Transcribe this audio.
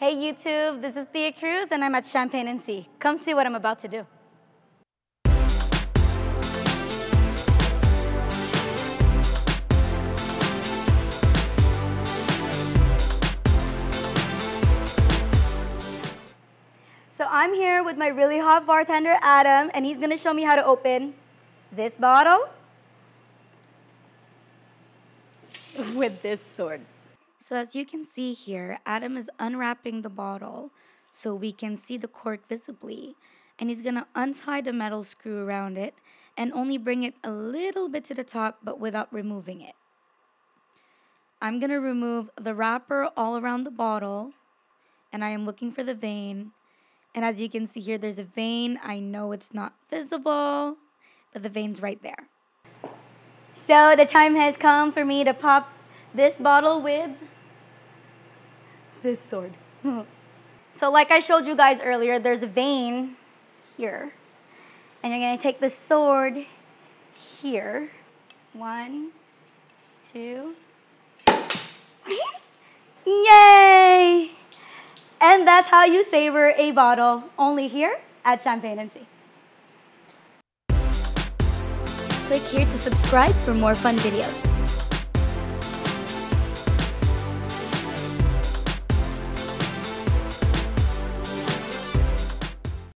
Hey YouTube, this is Thea Cruz and I'm at CHMPGN+CIE. Come see what I'm about to do. So I'm here with my really hot bartender, Adam, and he's gonna show me how to open this bottle with this sword. So as you can see here, Adam is unwrapping the bottle so we can see the cork visibly. And he's gonna untie the metal screw around it and only bring it a little bit to the top, but without removing it. I'm gonna remove the wrapper all around the bottle, and I am looking for the vein. And as you can see here, there's a vein. I know it's not visible, but the vein's right there. So the time has come for me to pop this bottle with this sword. So like I showed you guys earlier, there's a vein here. And you're gonna take the sword here. 1, 2. Yay! And that's how you savor a bottle, only here at CHMPGN+CIE. Click here to subscribe for more fun videos.